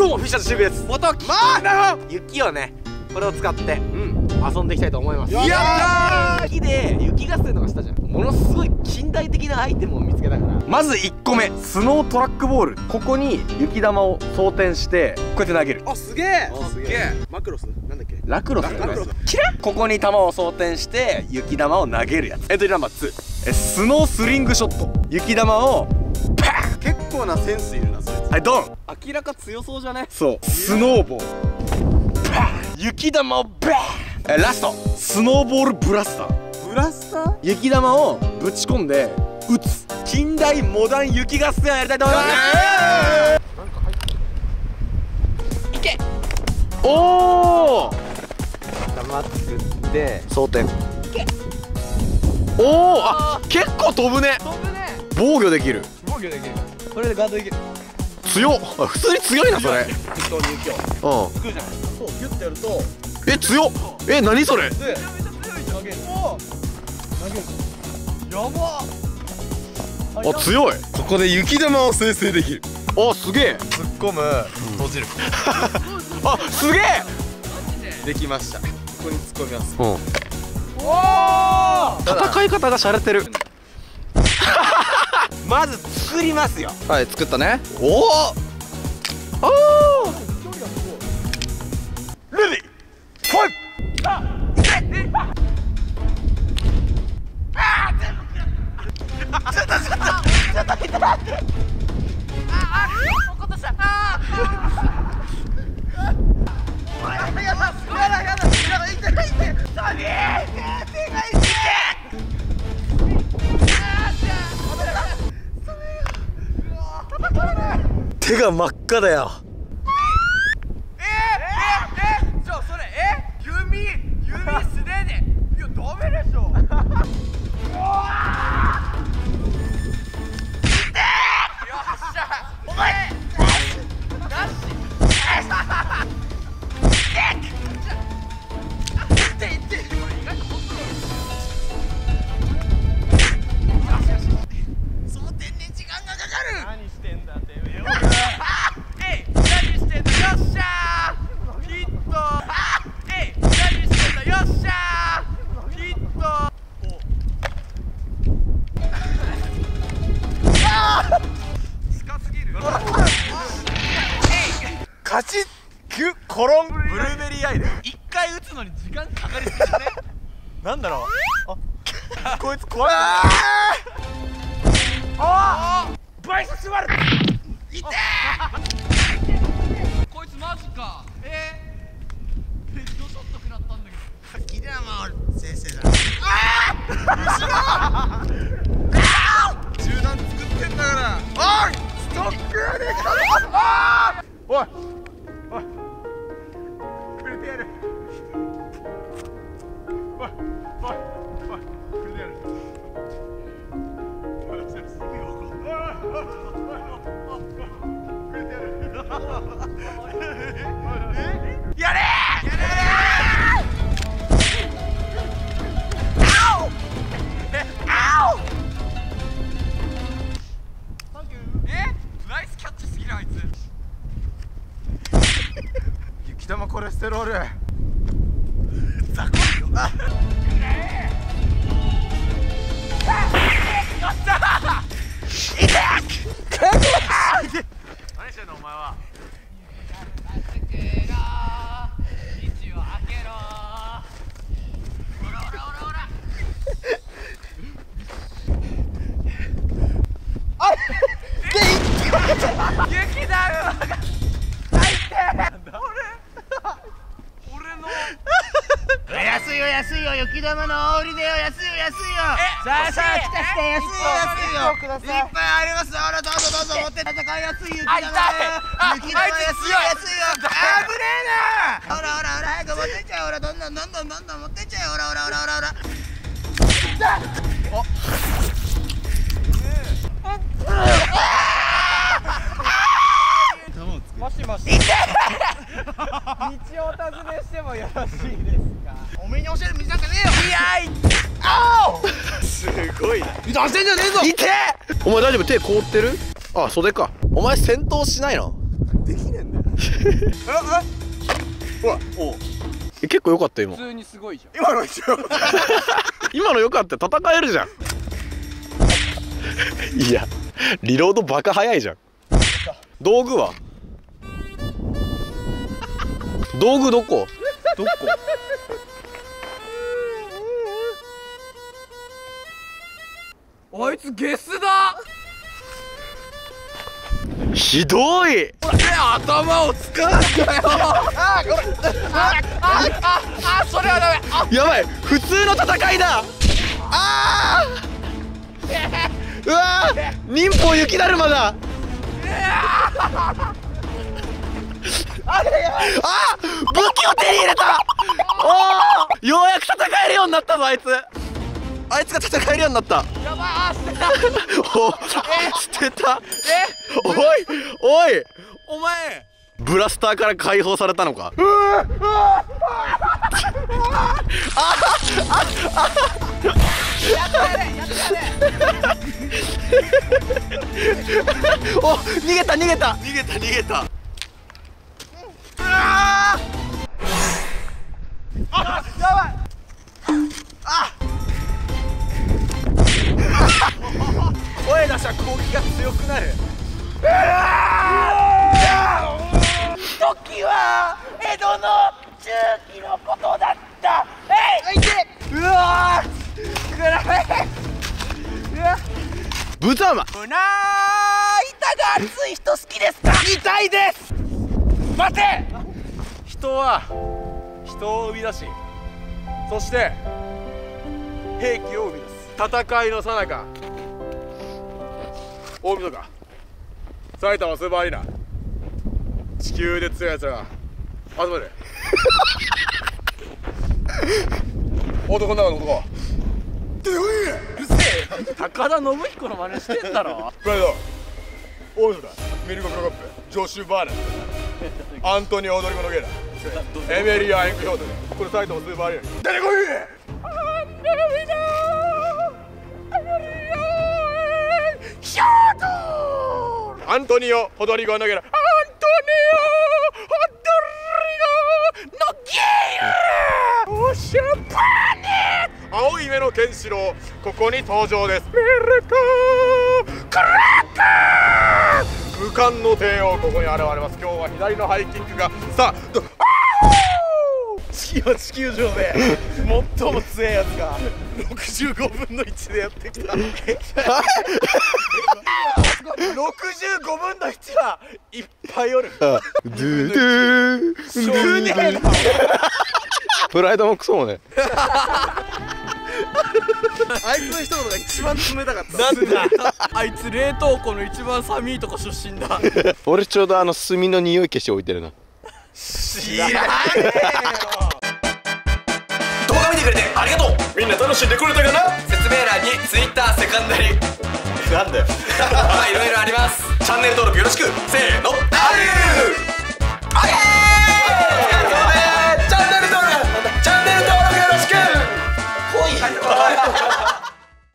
どうもフィッシャーズシュウペイです。元木雪をね、これを使って遊んでいきたいと思います。やったー。雪で雪合戦とかしたじゃん。ものすごい近代的なアイテムを見つけたから、まず1個目、スノートラックボール。ここに雪玉を装填してこうやって投げる。あ、すげえすげえ。マクロスなんだっけ、ラクロス。キラッ。ここに玉を装填して雪玉を投げるやつ。エントリーナンバー2、スノースリングショット。雪玉をパーン。結構なセンスいるなそれ。はい、ドン。明らか強そうじゃね。そう、スノーボールパーン。雪玉をバーン。ラスト、スノーボールブラスター。ブラスター？雪玉をぶち込んで打つ。近代モダン雪合戦をやりたいと思います。なんか入ってる。いけ。おお。玉作って装填。いけ。おお。あ、結構飛ぶね。飛ぶね。防御できる。防御できる。これでガードできる。強っ。あ、普通に強いなそれ。本当に雪を。うん。つくじゃん。そう、ギュッてやると。え、強っ。え、何それ。やばっ。あ、強い。ここで雪玉を生成できる。あ、すげえ。突っ込む、閉じる。あ、すげえ。できました。ここに突っ込みます。おお。戦い方が洒落てる。まず作りますよ。はい、作ったね。おお。おお。レディー。手が真っ赤だよ。ちょ、それ、弓素手で。いや、ダメでしょ。カチッ、キュッ、コロン、ブルーベリーアイだよ。一回打つのに時間かかりすぎじゃね。なんだろう。あ、こいつ怖い。ああ、バイス縛る。痛い。こいつマジか。ヘッドショット食らったんだけど。キラマ先生だ。ああ、後ろ。銃弾作ってんだから。おい、ストックやで。ああ、おい。やれナイスキャッチすぎるあいつ。雪玉コレステロールザコいよ。何してんのお前は。雪だるまが入って俺の安いよ安いよ、雪玉の煽りだよ。安いよ安いよ。さあさあ、来た来た。安いよ安いよ、いっぱいあります。ほらどうぞどうぞ持って戦いやすい雪玉。あ、痛い。あ、雪玉安いよ安いよ。危ねえな。ほらほらほら、早く持ってっちゃう。ほらどんどんどんどんどんどん持ってっちゃう。ほらほらほらほらほら。もし道をお尋ねしてもよろしいですか。おめえに教える道なんかねえよ。いやい。あお。すごいな。出してんじゃねえぞ。いて。お前大丈夫、手凍ってる？あ、袖か。お前戦闘しないの？できねえんだよ。お結構良かった今。普通にすごいじゃん。今の一応。今の良かった、戦えるじゃん。いや、リロードバカ早いじゃん。道具は？道具どこ？どこ？あいつゲスだ。ひどい。頭を使うんだよ。ああ、これ。あ、それはダメ。やばい、普通の戦いだ。ああ。うわ、忍法雪だるまだ。あれや。あ、武器を手に入れた。おお、ようやく戦えるようになったぞ、あいつ。あいつが戦えるようになった。やばい、あ、捨てた。捨てた。おいおい、お前ブラスターから解放されたのか。お、逃げた逃げた逃げた逃げた。あ、やばい。あ声出した攻撃が強くなる。うわー、時は江戸の中期のことだった。えい、うわー、くらえ、うわ、ぶざまうなー。板が熱い人好きですか？痛いです。待て、人は人を生み出し、そして兵器を生み出す。戦いの最中、大晦日、埼玉スーパーアリーナ、地球で強いやつらが集まる。男の中の男。うるせえ。高田信彦の真似してんだろ。プライド、大晦日、ミルコ・クロコップ、ジョシュ・バーナー、アントニオ・オドリゴ・ノゲイラ、エメリア・エンクヒョートル、これ埼玉スーパーアリーナ。出てこい。アントニオ・ホドリゴのゲラ、アントニオ・ホドリゴのゲラ、おしゃばね。青い目のケンシロウ、ここに登場です。メルコ・クラッカー、武漢の帝王、ここに現れます。今日は左のハイキックが、さあ、地球上で最も強いやつが65分の1でやってきた。65分の1はいっぱいおる。ドゥドゥー。プライドもクソもね。あいつの一言が一番冷たかった。なんだ。あいつ冷凍庫の一番寒いとこ出身だ。俺ちょうど炭の匂い消して置いてるな。知らねえよ。動画見てくれてありがとう。みんな楽しんでくれたかな？説明欄に Twitter セカンダリ。なんだよ。まあいろいろあります。チャンネル登録よろしく。せーの。